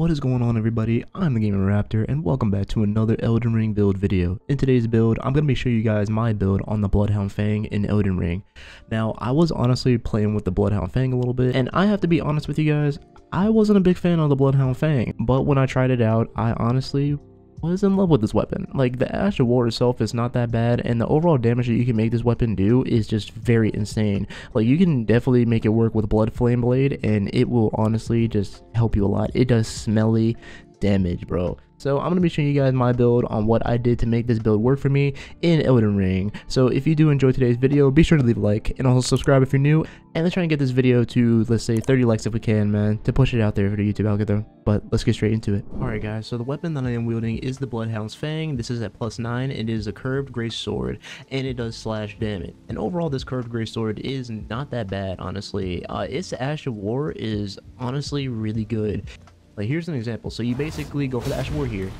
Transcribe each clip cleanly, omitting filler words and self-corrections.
What is going on, everybody? I'm the Gamer Raptor and welcome back to another Elden Ring build video. In today's build, I'm going to be showing you guys my build on the Bloodhound Fang in Elden Ring. Now, I was honestly playing with the Bloodhound Fang a little bit, and I have to be honest with you guys, I wasn't a big fan of the Bloodhound Fang, but when I tried it out, I honestly was in love with this weapon. Like, the Ash of War itself is not that bad, and the overall damage that you can make this weapon do is just very insane. Like, you can definitely make it work with Bloodflame Blade, and it will honestly just help you a lot. It does smelly damage, bro. So I'm going to be showing you guys my build on what I did to make this build work for me in Elden Ring. So if you do enjoy today's video, be sure to leave a like and also subscribe if you're new. And let's try and get this video to, let's say, 30 likes if we can, man, to push it out there for the YouTube algorithm. But let's get straight into it. Alright guys, so the weapon that I am wielding is the Bloodhound's Fang. This is at +9. It is a curved gray sword and it does slash damage. And overall, this curved gray sword is not that bad, honestly. Its Ash of War is honestly really good. Like, here's an example. So you basically go for the Ash of War here,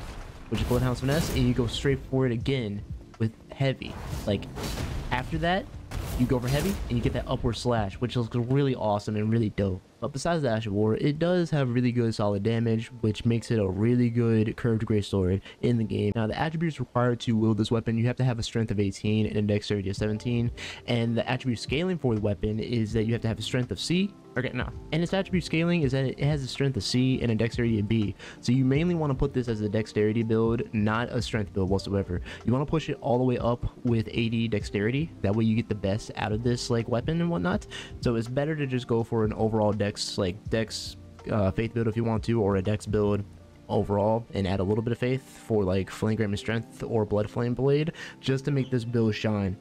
which is Bloodhound's Finesse, and you go straight for it again with Heavy. Like, after that, you go for Heavy, and you get that upward slash, which looks really awesome and really dope. But besides the Ash of War, it does have really good solid damage, which makes it a really good curved gray sword in the game. Now, the attributes required to wield this weapon, you have to have a strength of 18 and a dexterity of 17. And the attribute scaling for the weapon is that you have to have a strength of C. And its attribute scaling is that it has a strength of C and a dexterity of B. So you mainly want to put this as a dexterity build, not a strength build whatsoever. You want to push it all the way up with 80 dexterity. That way you get the best out of this, like, weapon and whatnot. So it's better to just go for an overall dex, like dex faith build if you want to, or a dex build overall, and add a little bit of faith for, like, Flame Grant Me Strength or Bloodflame Blade, just to make this build shine.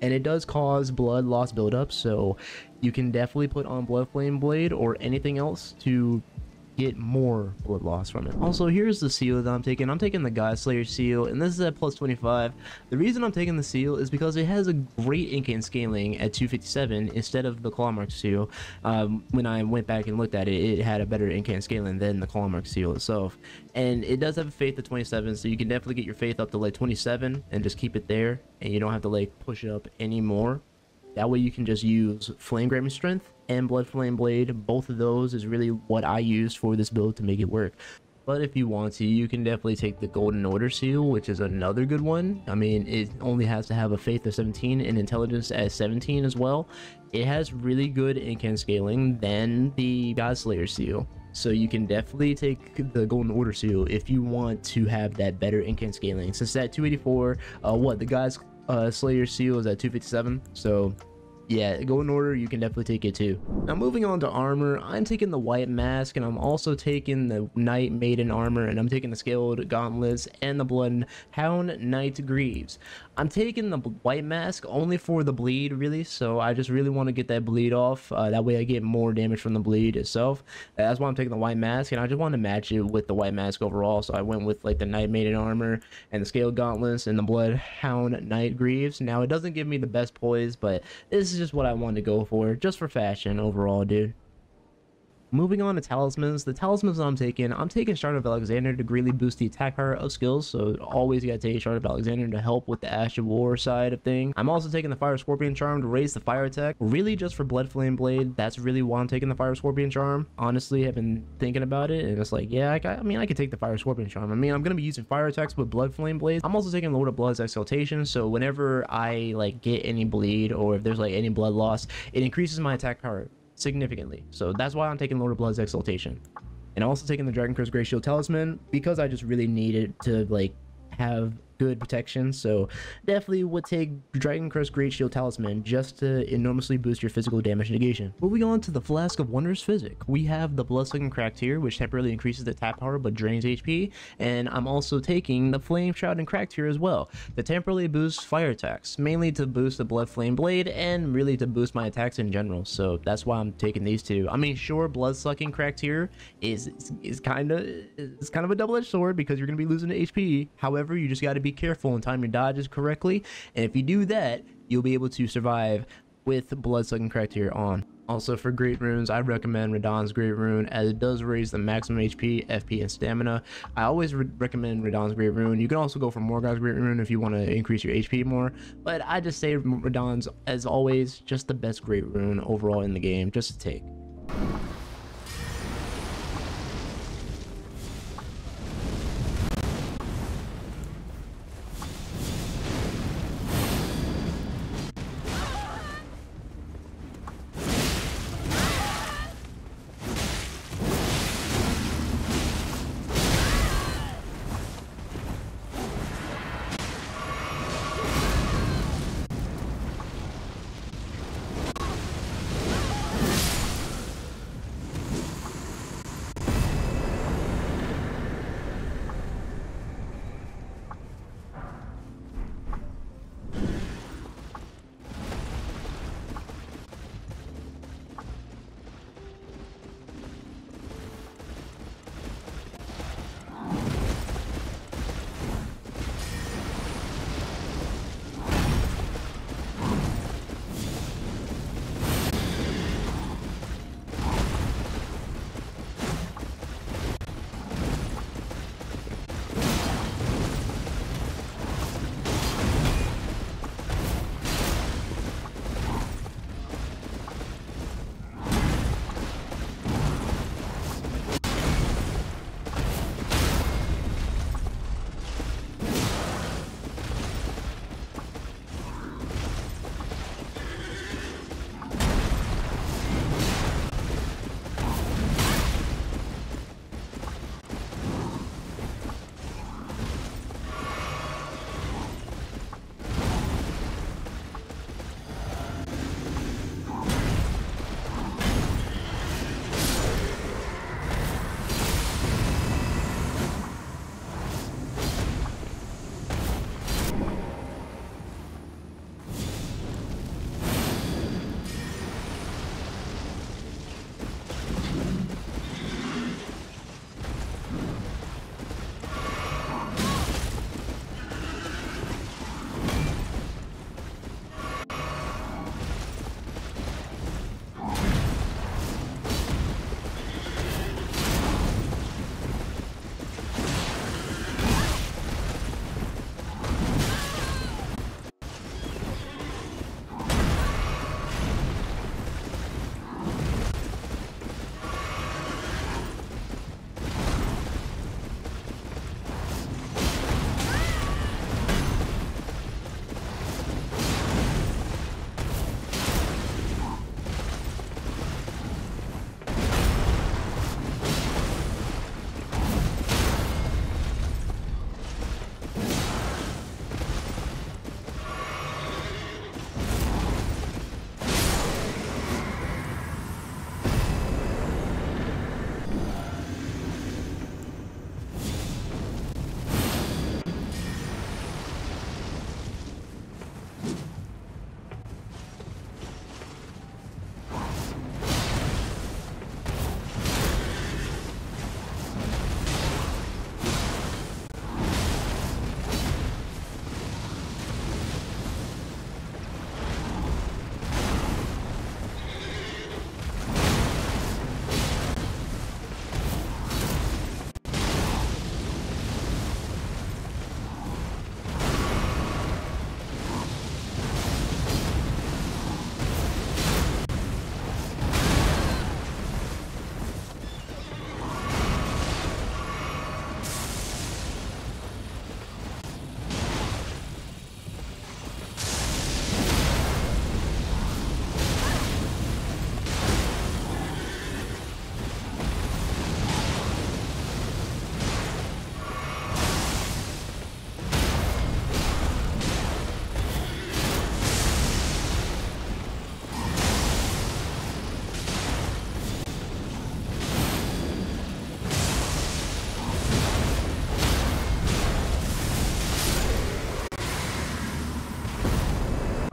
And it does cause blood loss buildup, so you can definitely put on Bloodflame Blade or anything else to get more blood loss from it. Also, here's the seal that I'm taking. I'm taking the God Slayer Seal, and this is at +25. The reason I'm taking the seal is because it has a great incant scaling at 257 instead of the Claw Mark Seal. When I went back and looked at it, it had a better incant scaling than the Claw Mark Seal itself. And it does have a faith of 27, so you can definitely get your faith up to like 27 and just keep it there, and you don't have to like push it up anymore. That way you can just use Flame Grant Me Strength and Bloodflame Blade. Both of those is really what I used for this build to make it work. But if you want to, you can definitely take the Golden Order Seal, which is another good one. I mean, it only has to have a faith of 17 and intelligence at 17 as well. It has really good incant scaling than the God Slayer Seal. So you can definitely take the Golden Order Seal if you want to have that better incant scaling. Since that 284, the God's Slayer Seal is at 257, so yeah, go in order, you can definitely take it too. Now, moving on to armor, I'm taking the White Mask, and I'm also taking the Knight Maiden Armor, and I'm taking the Scaled Gauntlets and the Bloodhound Knight Greaves. I'm taking the White Mask only for the bleed, really, so I just really want to get that bleed off. That way I get more damage from the bleed itself. That's why I'm taking the White Mask, and I just want to match it with the White Mask overall, so I went with, like, the Knight Maiden Armor and the Scaled Gauntlets and the Bloodhound Knight Greaves. Now, it doesn't give me the best poise, but this is just what I wanted to go for, just for fashion overall, dude. Moving on to talismans, the talismans that I'm taking Shard of Alexander to greatly boost the attack power of skills, so always you gotta take Shard of Alexander to help with the Ash of War side of things. I'm also taking the Fire Scorpion Charm to raise the fire attack, really just for Bloodflame Blade. That's really why I'm taking the Fire Scorpion Charm. Honestly, I've been thinking about it, and it's like, yeah, I mean I could take the Fire Scorpion Charm. I mean, I'm gonna be using fire attacks with Bloodflame Blade. I'm also taking Lord of Blood's Exaltation, so whenever I, like, get any bleed or if there's, like, any blood loss, it increases my attack power significantly. So that's why I'm taking Lord of Blood's Exaltation. And also taking the Dragoncrest Greatshield Talisman because I just really needed to, like, have good protection. So definitely would take Dragoncrest Greatshield Talisman just to enormously boost your physical damage negation. Moving on to the Flask of Wondrous Physick, we have the Bloodsucking Cracked Tear, which temporarily increases the attack power but drains HP. And I'm also taking the Flame Shroud and Cracked Tear as well. The temporarily boosts fire attacks, mainly to boost the Bloodflame Blade and really to boost my attacks in general. So that's why I'm taking these two. I mean, sure, Bloodsucking Cracked Tear is kind of a double-edged sword because you're gonna be losing the HP. However, you just got to be careful and time your dodges correctly, and if you do that, you'll be able to survive with Bloodsucking Cracked Tear on. Also, for great runes, I recommend Radahn's Great Rune, as it does raise the maximum HP, FP, and stamina. I always recommend Radahn's Great Rune. You can also go for Morgan's Great Rune if you want to increase your HP more, but I just say Radahn's, as always, just the best great rune overall in the game, just to take.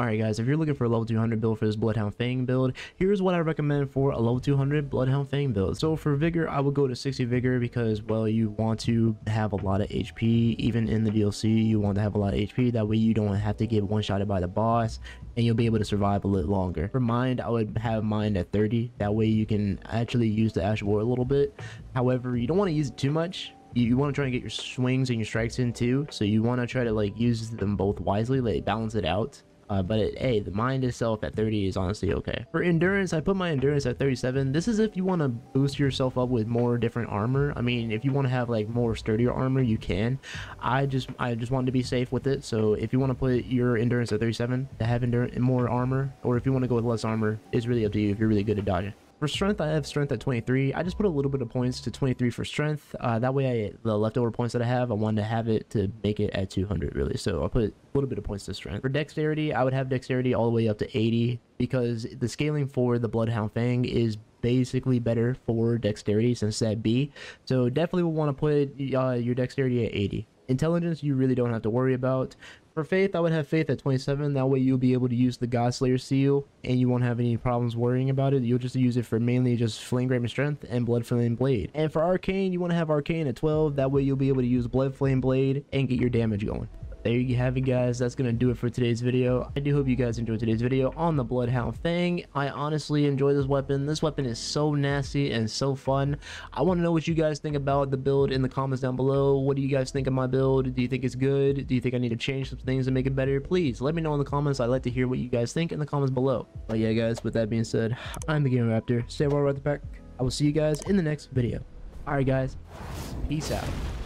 Alright guys, if you're looking for a level 200 build for this Bloodhound Fang build, here's what I recommend for a level 200 Bloodhound Fang build. So for Vigor, I would go to 60 Vigor because, well, you want to have a lot of HP. Even in the DLC, you want to have a lot of HP. That way you don't have to get one-shotted by the boss, and you'll be able to survive a little longer. For Mind, I would have Mind at 30. That way you can actually use the Ash of War a little bit. However, you don't want to use it too much. You want to try and get your swings and your strikes in too, so you want to try to like use them both wisely, like balance it out. Hey, the Mind itself at 30 is honestly okay. For Endurance, I put my Endurance at 37. This is if you want to boost yourself up with more different armor. I mean, if you want to have like more sturdier armor, you can. I just wanted to be safe with it. So if you want to put your Endurance at 37 to have endurance more armor, or if you want to go with less armor, it's really up to you if you're really good at dodging. For Strength, I have Strength at 23. I just put a little bit of points to 23 for Strength. That way, the leftover points that I have, I wanted to have it to make it at 200, really. So I put a little bit of points to Strength. For Dexterity, I would have Dexterity all the way up to 80 because the scaling for the Bloodhound Fang is basically better for Dexterity since that B. So definitely will want to put your Dexterity at 80. Intelligence, you really don't have to worry about. For Faith, I would have Faith at 27. That way you'll be able to use the God Slayer Seal and you won't have any problems worrying about it. You'll just use it for mainly just Flame Grant Me Strength and Bloodflame Blade. And for Arcane, you want to have Arcane at 12. That way you'll be able to use Bloodflame Blade and get your damage going. There you have it, guys. That's gonna do it for today's video. I do hope you guys enjoyed today's video on the Bloodhound Fang. I honestly enjoy this weapon. This weapon is so nasty and so fun. I want to know what you guys think about the build in the comments down below. What do you guys think of my build? Do you think it's good? Do you think I need to change some things to make it better? Please let me know in the comments. I'd like to hear what you guys think in the comments below. But yeah, guys, with that being said, I'm the Game Raptor. Stay well right the pack. I will see you guys in the next video. All right, guys, peace out.